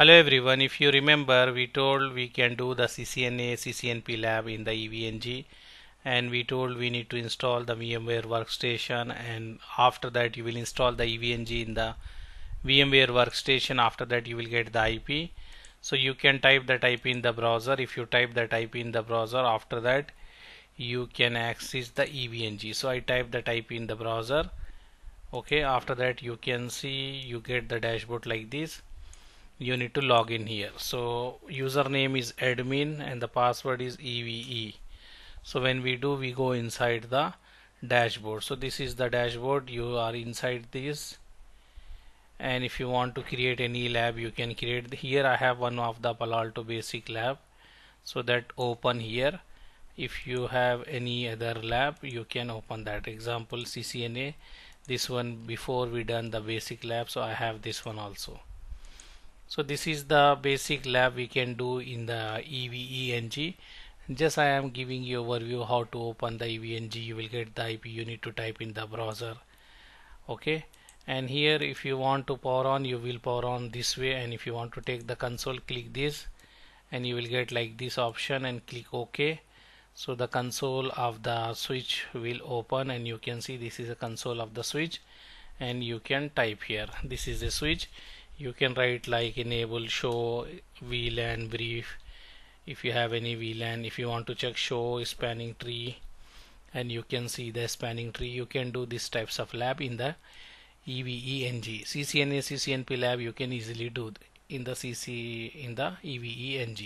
Hello everyone, if you remember we told we can do the CCNA, CCNP lab in the EVNG, and we told we need to install the VMware workstation, and after that you will install the EVNG in the VMware workstation. After that you will get the IP. So you can type that IP in the browser. If you type that IP in the browser, after that you can access the EVNG. So I type that IP in the browser. Okay, after that you can see you get the dashboard like this. You need to log in here. So username is admin and the password is EVE. So when we do, we go inside the dashboard. So this is the dashboard. You are inside this, and if you want to create any lab, you can create. Here I have one of the Palo Alto basic lab, so that open here. If you have any other lab, you can open that. Example CCNA, this one before we done the basic lab, so I have this one also. So this is the basic lab we can do in the EVE-NG. Just I am giving you overview how to open the EVE-NG. You will get the IP. You need to type in the browser. Okay. And here if you want to power on, you will power on this way. And if you want to take the console, click this. And you will get like this option and click OK. So the console of the switch will open, and you can see this is a console of the switch. And you can type here. This is a switch. You can write like enable, show, VLAN brief, if you have any VLAN. If you want to check, show spanning tree, and you can see the spanning tree. You can do these types of lab in the EVE-NG. CCNA, CCNP lab you can easily do in the EVE-NG.